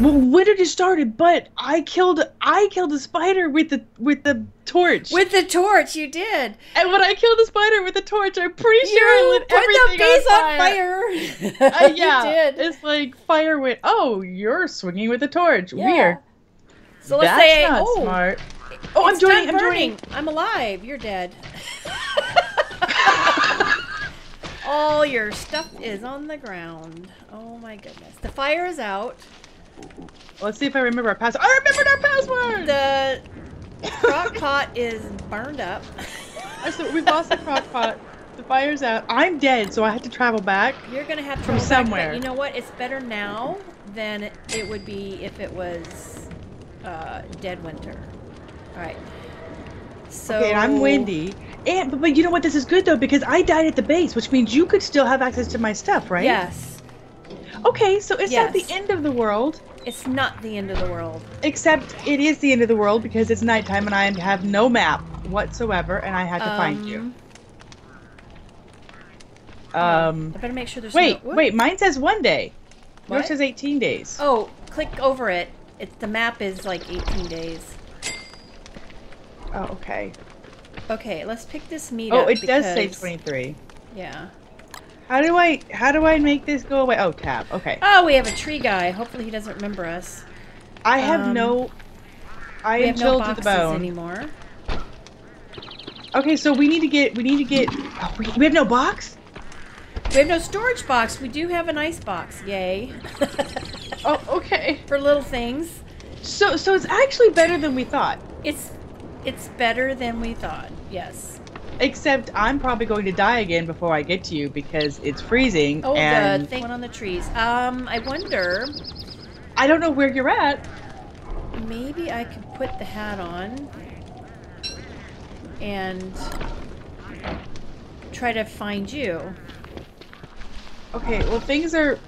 Well, literally started, but I killed a spider with the torch. With the torch, you did. And when I killed the spider with the torch, I'm pretty sure I lit everything on fire. Yeah, you did. It's like fire went. Oh, you're swinging with the torch. Yeah. Weird. So let's say, oh, smart. Oh, I'm joining. I'm joining. I'm alive. You're dead. All your stuff is on the ground. Oh my goodness. The fire is out. Let's see if I remember our password. I remembered our password! The crock pot is burned up. So we've lost the crock pot. The fire's out. I'm dead, so I have to travel back. You're going to have to travel somewhere. Back, you know what? It's better now than it would be if it was dead winter. All right. So okay, I'm Wendy. And, but you know what? This is good, though, because I died at the base, which means you could still have access to my stuff, right? Yes. Okay, so it's not the end of the world. It's not the end of the world. Except it is the end of the world because it's nighttime and I have no map whatsoever and I had to find you. I better make sure there's Wait, mine says 1 day. What? Yours says 18 days. Oh, click over it. The map is like 18 days. Oh, okay. Okay, let's pick this meat up. Oh, it does say 23. Yeah. How do I make this go away? Oh, tab. Okay. Oh, we have a tree guy. Hopefully he doesn't remember us. I have no. I am chilled to the bone anymore. Okay, so we need to get. Oh, we have no box. We have no storage box. We do have an ice box. Yay. Oh, okay. For little things. So it's actually better than we thought. It's better than we thought. Yes. Except I'm probably going to die again before I get to you because it's freezing. Oh, and the thing on the trees. I wonder. I don't know where you're at. Maybe I could put the hat on and try to find you. Okay. Well, things are.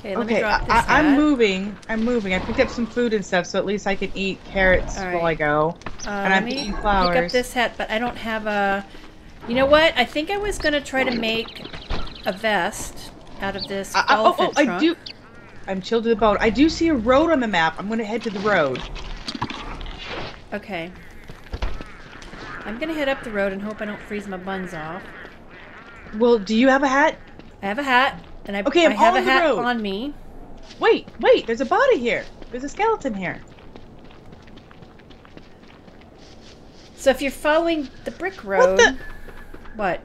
Okay. Let me drop this hat. I'm moving. I picked up some food and stuff, so at least I can eat carrots while I go. And I'm eating flowers. Pick up this hat, but I don't have a. You know what? I think I was gonna try to make a vest out of this elephant trunk. I do. I'm chilled to the bone. I do see a road on the map. I'm gonna head to the road. Okay. I'm gonna head up the road and hope I don't freeze my buns off. Well, do you have a hat? I have a hat, and I have a hat on me. Wait. There's a body here. There's a skeleton here. So if you're following the brick road, what?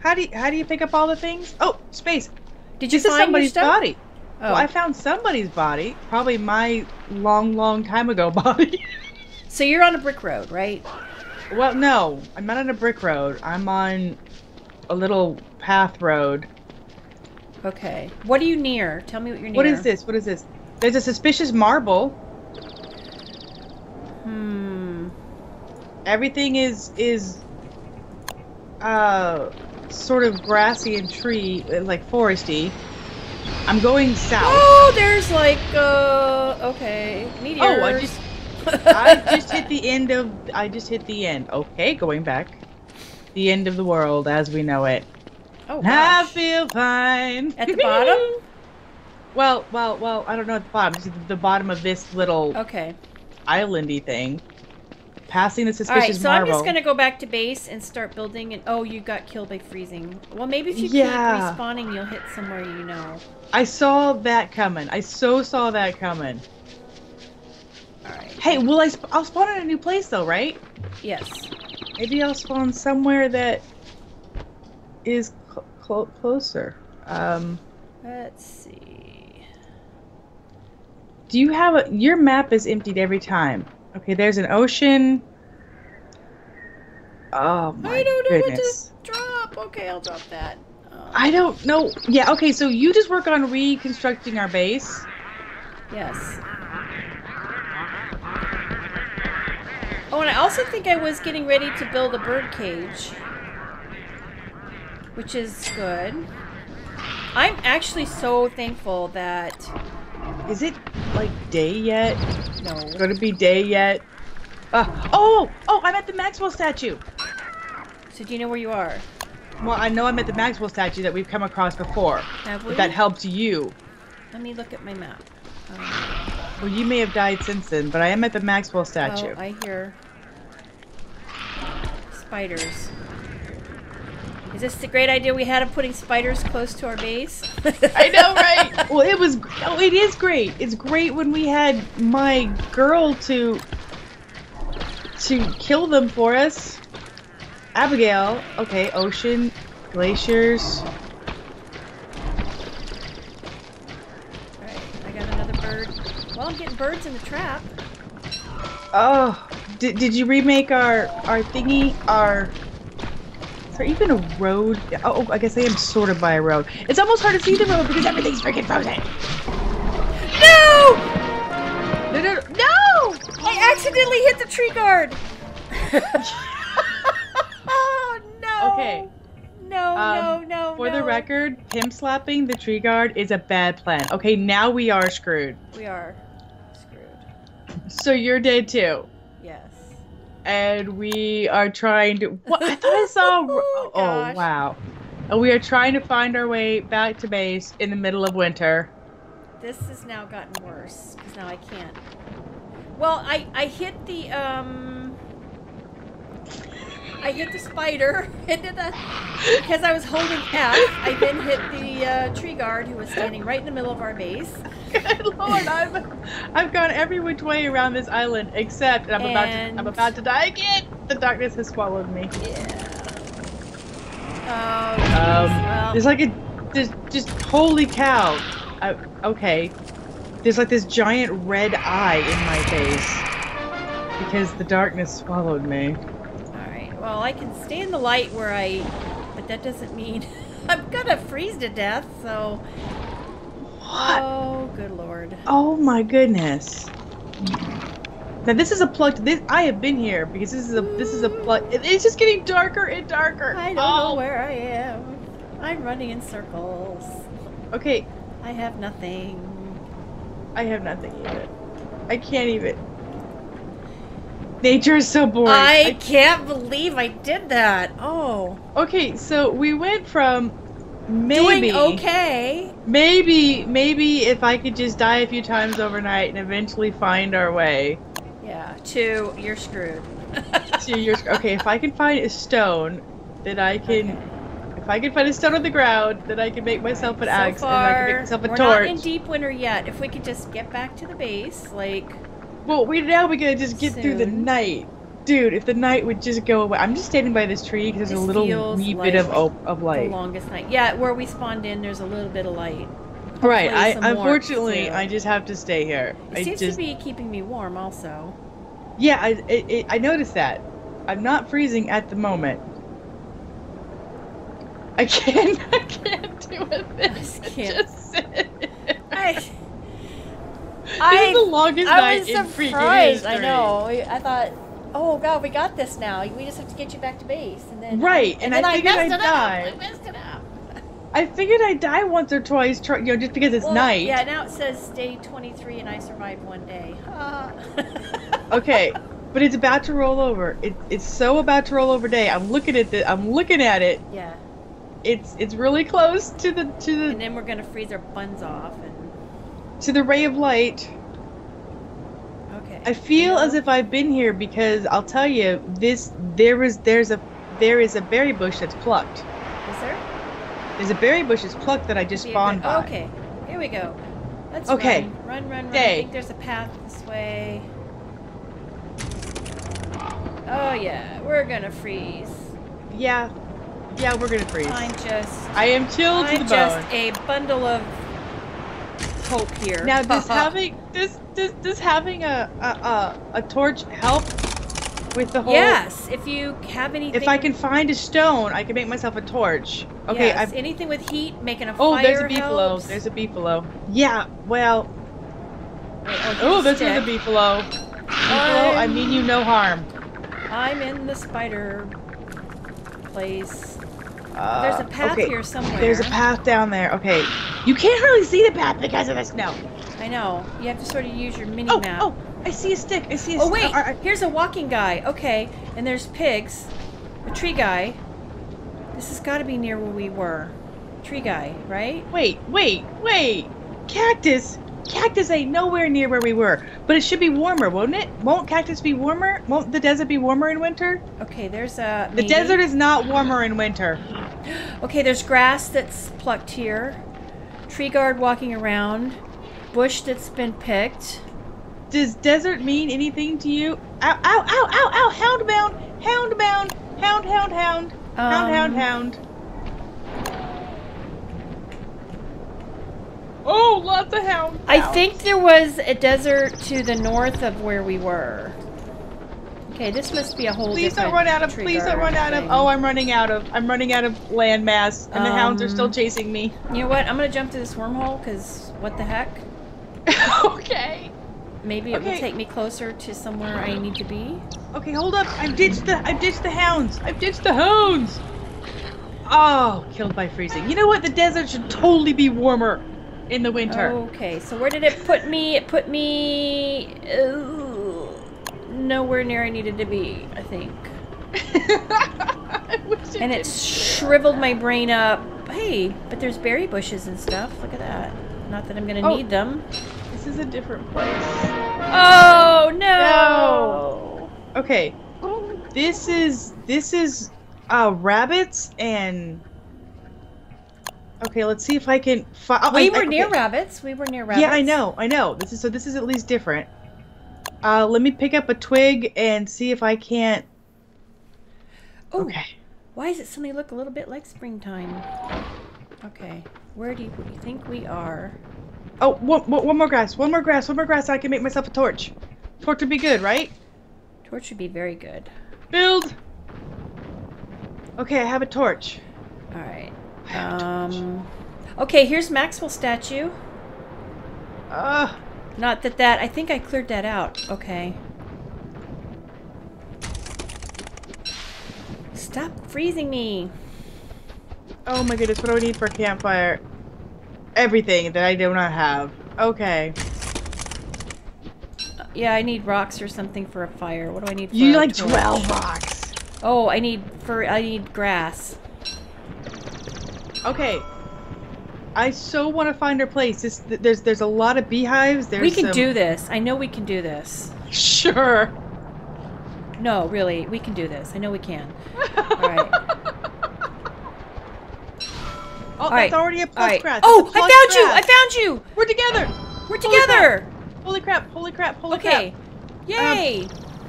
How do you pick up all the things? Oh, space. Did you find somebody's body? Oh. Well, I found somebody's body, probably my long time ago body. So you're on a brick road, right? Well, no, I'm not on a brick road. I'm on a little path road. Okay. What are you near? Tell me what you're near. What is this? There's a suspicious marble. Everything is sort of grassy and tree, like foresty. I'm going south. Oh, there's like okay, meteors. Oh, I just hit the end of. I just hit the end. Okay, going back. The end of the world as we know it. Oh, gosh. I feel fine. At the bottom. Well. I don't know at the bottom. It's the bottom of this little islandy thing. Passing the suspicious marble. I'm just gonna go back to base and start building. And oh, you got killed by freezing. Well, maybe if you keep respawning, you'll hit somewhere you know. I saw that coming. I saw that coming. All right. Hey, will I? I'll spawn in a new place though, right? Yes. Maybe I'll spawn somewhere that is closer. Let's see. Do you have a? Your map is emptied every time. Okay, there's an ocean. Oh my goodness. I don't know what to drop. Okay, I'll drop that. I don't know. Yeah, okay, so you just work on reconstructing our base. Yes. Oh, and I also think I was getting ready to build a bird cage, which is good. I'm actually so thankful that... Is it like day yet? No. It's gonna be day yet. I'm at the Maxwell statue. So do you know where you are? Well, I know I'm at the Maxwell statue that we've come across before. Have we? If that helps you. Let me look at my map. Well, you may have died since then, but I am at the Maxwell statue. Oh, I hear spiders. Is this the great idea we had of putting spiders close to our base? I know, right? Well, it was. Oh, it is great. It's great when we had my girl to kill them for us. Abigail. Okay, ocean, glaciers. I'm getting birds in the trap. Oh, did you remake our thingy? Is there even a road? Oh, I guess I am sort of by a road. It's almost hard to see the road because everything's freaking frozen. No! No! No! No! I accidentally hit the tree guard. Oh no! Okay. No. For the record, him slapping the tree guard is a bad plan. Okay, now we are screwed. We are. So you're dead too. Yes. And we are trying to. What? I thought I saw. Oh, oh wow. And we are trying to find our way back to base in the middle of winter. This has now gotten worse because now I can't. Well, I hit the I hit the spider into the because I was holding F. I then hit the tree guard who was standing right in the middle of our base. Good Lord, I've gone every which way around this island except I'm about to die again. The darkness has swallowed me. Yeah. Well. There's like just holy cow. Okay. There's like this giant red eye in my face because the darkness swallowed me. Well, I can stay in the light where but that doesn't mean I'm gonna freeze to death, so. What? Oh, good Lord. Oh my goodness. Now this is a plug. I have been here because this is a plug. It's just getting darker and darker. I don't know where I am. I'm running in circles. Okay. I have nothing. I have nothing either. I can't even. Nature is so boring. I can't believe I did that. Oh. Okay, so we went from maybe doing okay. Maybe if I could just die a few times overnight and eventually find our way. Yeah. To you're screwed. To you're okay. If I can find a stone, then I can. Okay. If I can find a stone on the ground, then I can make myself an axe and I can make myself a torch. We're not in deep winter yet. If we could just get back to the base, like. Well, we gotta just get through the night, dude. If the night would just go away, I'm just standing by this tree because there's a little wee bit of light. The longest night, yeah. Where we spawned in, there's a little bit of light. Hopefully right. Unfortunately, I just have to stay here. It seems to be keeping me warm, also. Yeah, I noticed that. I'm not freezing at the moment. I can't do it. This just sit. This is the longest night in freaking history. I know. I thought, oh God, we got this now. We just have to get you back to base, and then right. And I figured I'd die. I messed it up. I figured I'd die once or twice, you know, just because it's night. Yeah. Now it says day 23, and I survived one day. Okay, but it's about to roll over. It's so about to roll over day. I'm looking at it. Yeah. It's really close to the. And then we're gonna freeze our buns off. To the ray of light. Okay. I feel as if I've been here because I'll tell you this. There is a berry bush that's plucked. Is there? There's a berry bush that's plucked that I just spawned by. Okay. Here we go. Let's run. I think there's a path this way. Oh yeah, we're gonna freeze. Yeah. Yeah, we're gonna freeze. I am chilled to the bone. I'm just a bundle of. Hope here. Now does having a torch help with the whole? Yes, if you have anything. If I can find a stone, I can make myself a torch. Okay, yes, anything with heat, making a fire. Oh, there's a beefalo. There's a beefalo. Yeah, well. Oh, there's a beefalo. Beefalo, I mean you no harm. I'm in the spider place. There's a path here somewhere. There's a path down there. Okay. You can't really see the path because of the snow. I know. You have to sort of use your mini-map. Oh, I see a stick. I see a stick. Oh, wait. Here's a walking guy. Okay. And there's pigs. A tree guy. This has got to be near where we were. Tree guy, right? Wait. Cactus. Cactus ain't nowhere near where we were, but it should be warmer, won't it? Won't cactus be warmer? Won't the desert be warmer in winter? Okay, there's a... The desert is not warmer in winter. Okay, there's grass that's plucked here. Tree guard walking around. Bush that's been picked. Does desert mean anything to you? Ow, ow, ow, ow, ow! Houndbound! Houndbound! Hound, hound, hound. Hound, hound, hound. Oh, lots of hounds. I think there was a desert to the north of where we were. Okay, this must be a whole different... Please don't run out of... Please don't run out of... Oh, I'm running out of landmass, and the hounds are still chasing me. You know what? I'm gonna jump through this wormhole, because what the heck? Okay. Maybe it will take me closer to somewhere I need to be. Okay, hold up. I've ditched the hounds. I've ditched the hounds. Oh, killed by freezing. You know what? The desert should totally be warmer. In the winter. Okay, so where did it put me? It put me nowhere near I needed to be, I think. I wish it and it shriveled my brain up. Hey, but there's berry bushes and stuff. Look at that. Not that I'm going to need them. This is a different place. Oh, no! No. Okay. This is rabbits and... Okay, let's see if I can. We were near rabbits. Yeah, I know. This is at least different. Let me pick up a twig and see if I can't. Ooh, okay. Why does it suddenly look a little bit like springtime? Okay, where do you think we are? Oh, one more grass. I can make myself a torch. Torch would be good, right? Torch would be very good. Build. Okay, I have a torch. All right. Okay, here's Maxwell's statue. Not that I think I cleared that out. Okay. Stop freezing me. Oh my goodness, what do I need for a campfire? Everything that I do not have. Okay. Yeah, I need rocks or something for a fire. What do I need for a torch? You like 12 rocks. Oh, I need grass. Okay, I so want to find our place. There's a lot of beehives. We can do this. I know we can do this. Sure. No, really, we can do this. I know we can. All right. Oh, that's already a plus grass. Oh, I found you! We're together! Holy crap! Holy crap! Yay!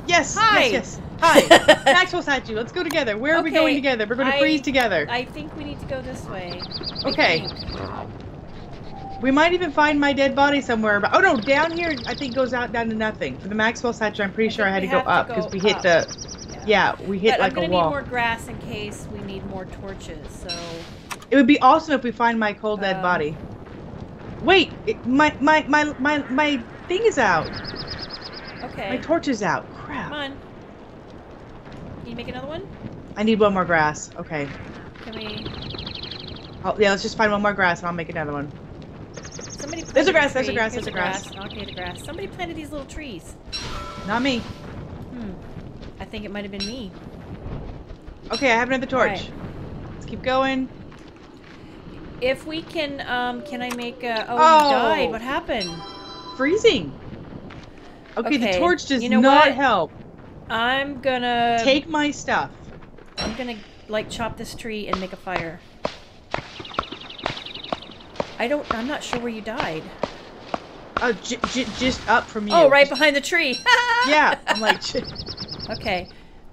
Yes! Hi! Yes! Hi, Maxwell's statue. Let's go together. Where are we going together? We're going to freeze together. I think we need to go this way. Okay. We might even find my dead body somewhere. But, oh no, down here I think goes out down to nothing. For the Maxwell statue, I'm pretty sure I had to go up because we hit the... Yeah, we hit like a wall. But I'm going to need more grass in case we need more torches, so... It would be awesome if we find my cold dead body. Wait, my thing is out. Okay. My torch is out. Crap. Come on. Can you make another one? I need one more grass. Okay. Can we... Oh, yeah, let's just find one more grass and I'll make another one. There's a grass. Okay, the grass. Somebody planted these little trees. Not me. I think it might have been me. Okay, I have another torch. Right. Let's keep going. If we can I make a... Oh, he died. What happened? Freezing. Okay. The torch does not help. I'm gonna... Take my stuff. I'm gonna, like, chop this tree and make a fire. I'm not sure where you died. Oh, just up from you. Oh, right behind the tree. Yeah, I'm like... Okay.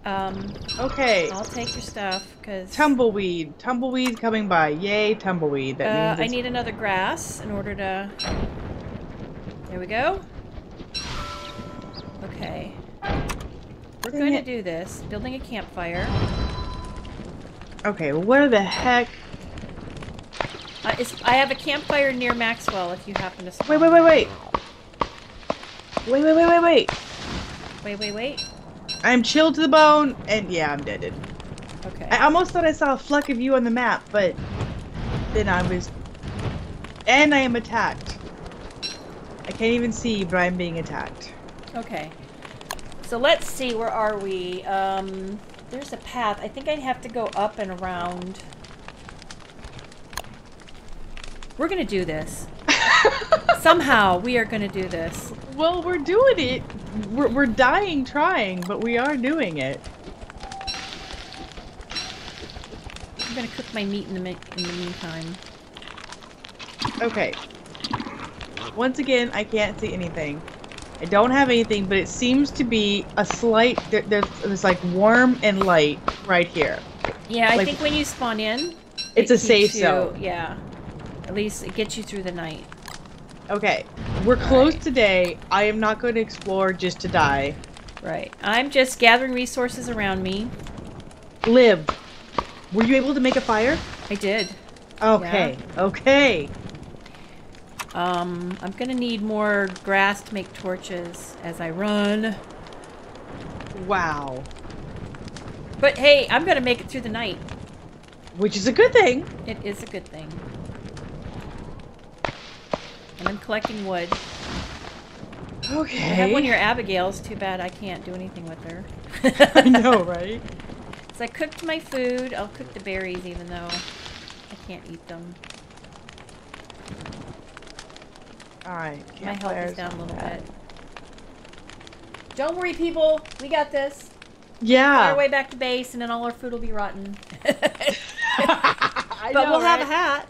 Okay. I'll take your stuff, because... Tumbleweed. Tumbleweed coming by. Yay, tumbleweed. That means I need another grass in order to... There we go. Okay. We're going to do this. Building a campfire. Okay, where the heck? I have a campfire near Maxwell if you happen to... Wait. I'm chilled to the bone, and yeah, I'm deaded. Okay. I almost thought I saw a fleck of you on the map, but then I was... And I am attacked. I can't even see, but I'm being attacked. Okay. So let's see, where are we? There's a path. I think I'd have to go up and around. We're going to do this. Somehow we are going to do this. Well, we're doing it. We're dying trying, but we are doing it. I'm going to cook my meat in the meantime. Okay. Once again, I can't see anything. I don't have anything, but it seems to be a slight... There's like warm and light right here. Yeah, I think when you spawn in... It's a safe zone. Yeah. At least it gets you through the night. Okay. We're closed today. I am not going to explore just to die. Right. I'm just gathering resources around me. Liv, were you able to make a fire? I did. Okay. Yeah. Okay. I'm gonna need more grass to make torches as I run. Wow. But hey, I'm gonna make it through the night. Which is a good thing. It is a good thing. And I'm collecting wood. Okay. I have one of your Abigail's. Too bad I can't do anything with her. I know, right? So I cooked my food. I'll cook the berries even though I can't eat them. Alright, my health is down a little bit. Don't worry, people. We got this. Yeah. Find our way back to base, and then all our food will be rotten. But we'll have a hat.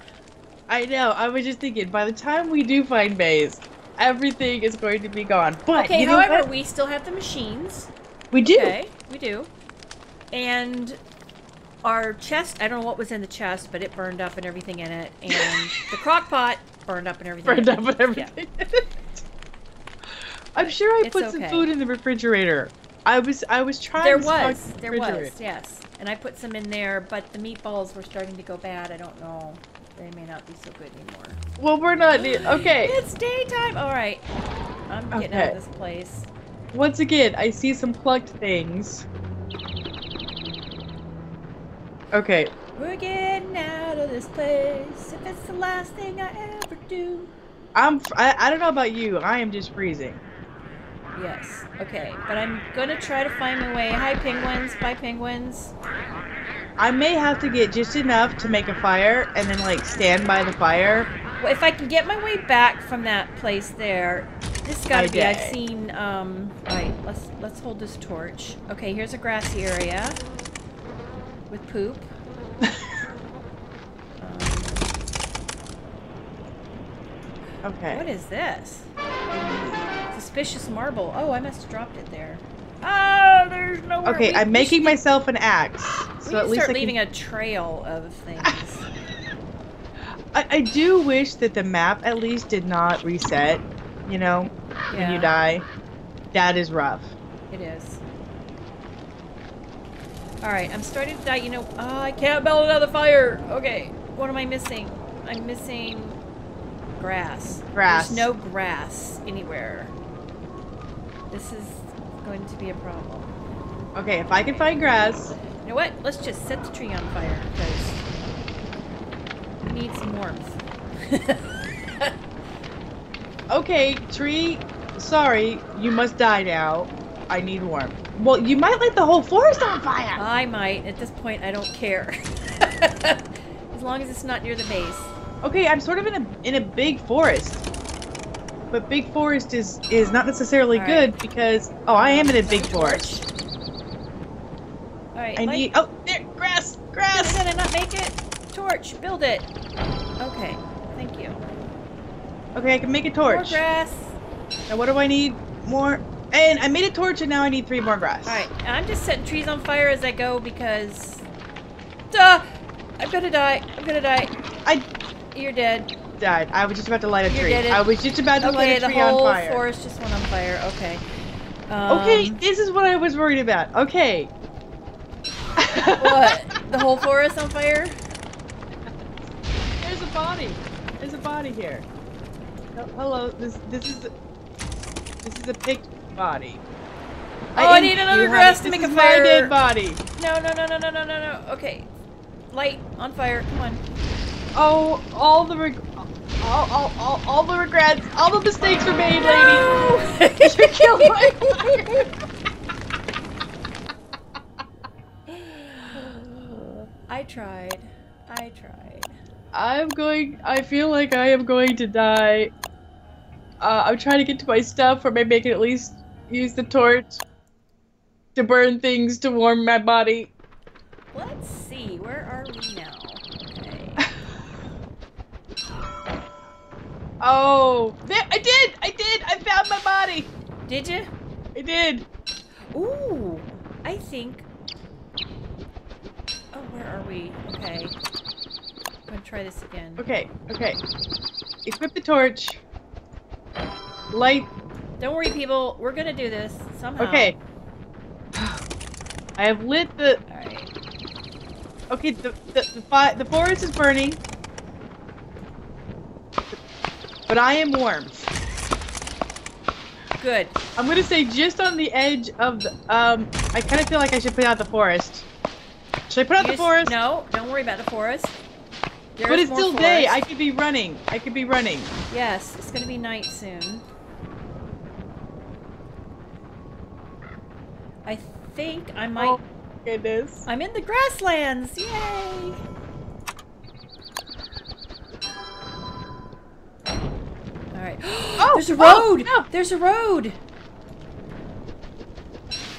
I know. I was just thinking, by the time we do find base, everything is going to be gone. But okay, however, we still have the machines. We do. Okay, we do. And our chest, I don't know what was in the chest, but it burned up and everything in it. And the crock pot. Burned up and everything. Burned up and everything. Yeah. I'm sure I put some food in the refrigerator. I was trying to stock the refrigerator. There was, yes. And I put some in there, but the meatballs were starting to go bad. I don't know. They may not be so good anymore. Well, we're not. Okay. It's daytime. All right. I'm getting out of this place. Once again, I see some plucked things. Okay. We're getting out of this place. If it's the last thing I ever do. I don't know about you. I am just freezing. Yes. Okay. But I'm gonna try to find my way. Hi, penguins. Bye, penguins. I may have to get just enough to make a fire and then like stand by the fire. Well, if I can get my way back from that place there, this gotta be. I've seen. All right. Let's hold this torch. Okay. Here's a grassy area with poop. Okay. What is this? Suspicious marble. Oh, I must have dropped it there. Oh, there's nowhere. Okay, I'm making myself an axe. So at least start leaving a trail of things. I do wish that the map at least did not reset. You know, when you die, that is rough. It is. All right, I'm starting to die. You know, I can't build another fire. Okay, what am I missing? I'm missing grass. Grass. There's no grass anywhere. This is going to be a problem. Okay, if I can find grass. You know what? Let's just set the tree on fire because we need some warmth. Okay, tree. Sorry, you must die now. I need warmth. Well, you might light the whole forest on fire. I might. At this point, I don't care. As long as it's not near the base. Okay, I'm sort of in a big forest. But big forest is not necessarily good because... Oh, I am in a big forest. All right, I need... Oh, there! Grass! Grass! Did I not make it? Torch! Build it! Okay, thank you. Okay, I can make a torch. More grass! Now what do I need? More... And I made a torch, and now I need 3 more grass. All right, I'm just setting trees on fire as I go because, duh, I'm gonna die. I'm gonna die. You're dead. Died. I was just about to light a tree. You're dead. I was just about to light a tree on fire. Okay, the whole forest just went on fire. Okay. Okay, this is what I was worried about. Okay. What? The whole forest on fire? There's a body. There's a body here. Hello. This is a picture. Body. Oh, I need another grass to make a fire. This is my dead body. No, no, no, no, no, no, no. Okay, light on fire. Come on. Oh, all the regrets, all the mistakes were made, lady. You're killed by fire. I tried. I feel like I am going to die. I'm trying to get to my stuff or maybe I can at least use the torch to burn things to warm my body. Let's see, where are we now? Okay. Oh, I did! I found my body! Did you? I did. Ooh, I think... Oh, where are we? Okay. I'm gonna try this again. Okay, okay. Equip the torch. Light. Don't worry, people. We're gonna do this somehow. Okay. I have lit the... All right. Okay, the forest is burning. But I am warm. Good. I'm gonna say just on the edge of the... I kind of feel like I should put out the forest. Should I put out the forest? No, don't worry about the forest. There's but it's still forest. Day. I could be running. I could be running. Yes, it's gonna be night soon. I think I might... Oh, goodness. I'm in the grasslands! Yay! Alright. Oh! There's a road! Oh, no. There's a road!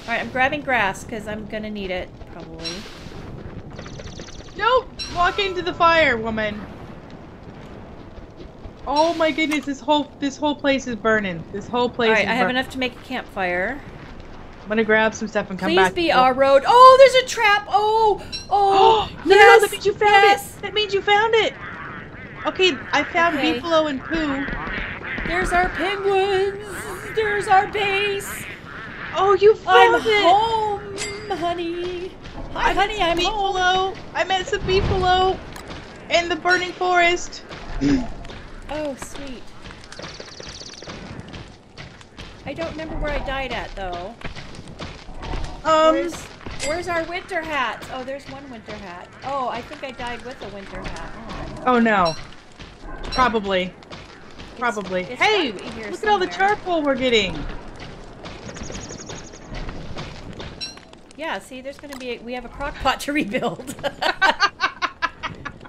Alright, I'm grabbing grass because I'm gonna need it, probably. Don't walk into the fire, woman! Oh my goodness, this whole place is burning. This whole place is burning. Alright, I have enough to make a campfire. I'm gonna grab some stuff and come back. Please be our road. Oh, there's a trap. Oh, oh. Yes, that means you found it. That means you found it. Okay, I found Beefalo and Pooh. There's our penguins. There's our base. Oh, you found it. I'm home, honey. Hi, honey, I'm home. I met some Beefalo in the burning forest. Oh, sweet. I don't remember where I died at, though. Where's our winter hat? Oh, there's one winter hat. Oh, I think I died with a winter hat. Oh no. Probably. Probably. It's hey! Look somewhere. At all the charcoal we're getting! Yeah, see, there's gonna be we have a crock pot to rebuild.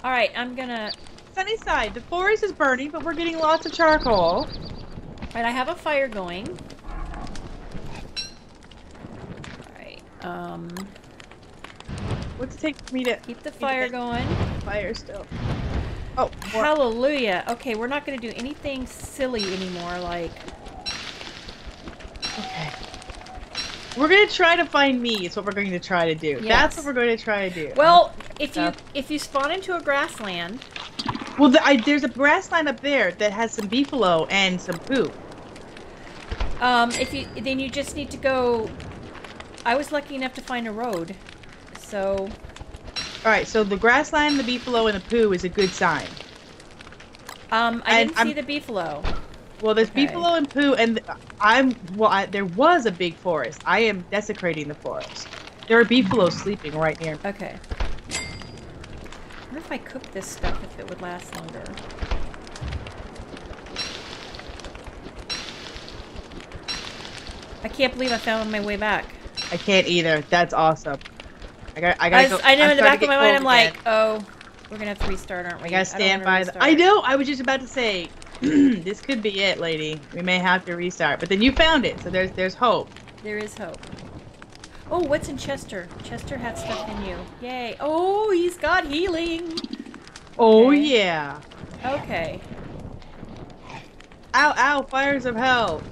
Alright, I'm gonna... Sunnyside, the forest is burning, but we're getting lots of charcoal. Alright, I have a fire going. What's it take for me to keep the fire going? Fire still. Oh, more. Hallelujah. Okay, we're not going to do anything silly anymore. Like, okay, we're going to try to find me. Is what we're going to try to do. Yes. That's what we're going to try to do. Well, if you spawn into a grassland, well, there's a grassland up there that has some Beefalo and some Poo. Then you just need to go. I was lucky enough to find a road, so... Alright, so the grassland, the Beefalo, and the Poo is a good sign. I didn't see the Beefalo. Well, there's Beefalo and Poo, and there was a big forest. I am desecrating the forest. There are Beefalo sleeping right near me. Okay. I wonder if I cook this stuff, if it would last longer. I can't believe I found my way back. I can't either. That's awesome. I gotta go. I know in the back of my mind, I'm like, oh, we're gonna have to restart, aren't we? I gotta stand by the... I know! I was just about to say, this could be it, lady. We may have to restart. But then you found it, so there's hope. There is hope. Oh, what's in Chester? Chester had stuff in you. Yay. Oh, he's got healing! Oh, yeah. Okay. Ow, ow, fires of hell.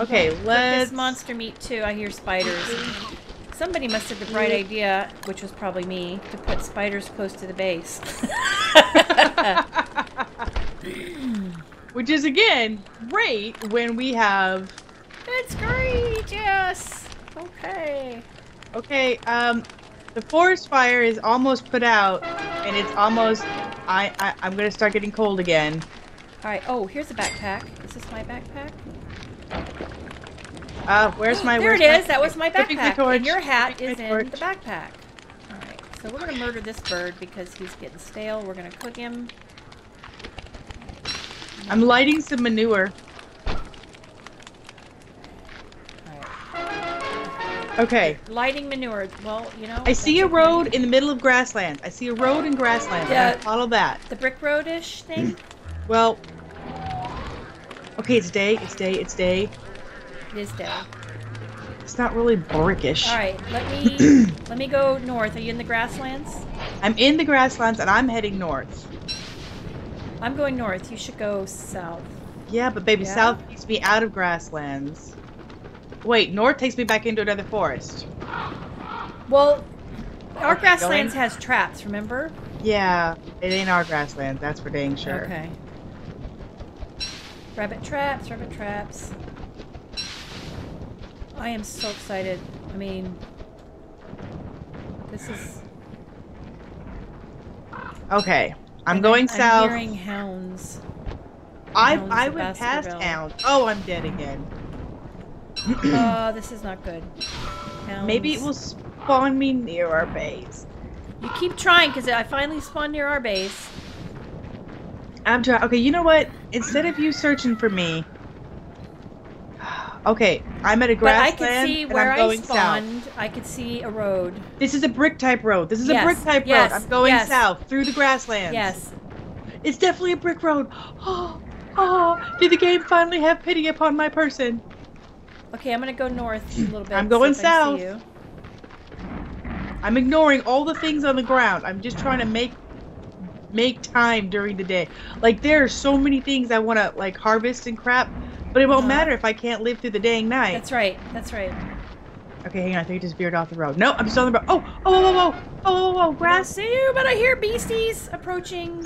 Okay, let's... This monster meat, too. I hear spiders. Somebody must have the bright idea, which was probably me, to put spiders close to the base. Which is, again, great when we have... It's great, yes! Okay. Okay, the forest fire is almost put out, and it's almost... I'm gonna start getting cold again. Alright, oh, here's a backpack. Is this my backpack? Where's my... There it is! That was my backpack! And your hat is in the backpack. Alright, so we're gonna murder this bird because he's getting stale. We're gonna cook him. I'm lighting some manure. Alright. Okay. Lighting manure. Well, you know. I see a road in the middle of grasslands. I see a road in grasslands. Yeah. Follow that. The brick road-ish thing? Well. Okay, it's day. It's day. It's day. It is day. It's not really brickish. All right, let me go north. Are you in the grasslands? I'm in the grasslands, and I'm heading north. I'm going north. You should go south. Yeah, but baby, yeah. South takes me out of grasslands. Wait, north takes me back into another forest. Well, our grasslands has traps, remember? Yeah, it ain't our grasslands. That's for dang sure. Okay. Rabbit traps, rabbit traps. I am so excited. I mean, this is... Okay, I'm going south. I'm hearing hounds. I went past hounds. Oh, I'm dead again. This is not good. Hounds. Maybe it will spawn me near our base. You keep trying, because I finally spawned near our base. I'm trying. Okay, you know what? Instead of you searching for me... Okay, I'm at a grassland, but I can see where I spawned. South. I could see a road. This is a brick-type road. This is a brick-type road. I'm going south, through the grasslands. Yes. It's definitely a brick road. Oh, oh, did the game finally have pity upon my person? Okay, I'm going to go north a little bit. I'm going south. I'm ignoring all the things on the ground. I'm just trying to make time during the day. Like, there are so many things I want to, like, harvest and crap. But it won't matter if I can't live through the dang night. That's right. That's right. Okay, hang on. I think I just veered off the road. No, I'm still on the road. Oh, oh, oh, oh, oh, oh, oh, grass. I don't see you, but I hear beasties approaching.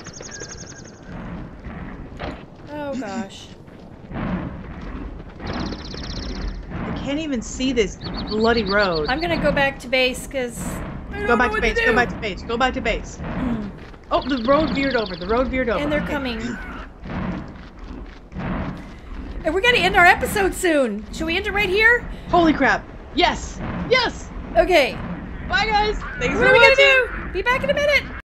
Oh, gosh. I can't even see this bloody road. I'm going to go back to base because I don't know what to do. Go back to base. Go back to base. Oh, the road veered over. The road veered over. And they're coming. And we're gonna end our episode soon. Should we end it right here? Holy crap. Yes. Yes. Okay. Bye, guys. Thanks for watching. What are we gonna do? Be back in a minute.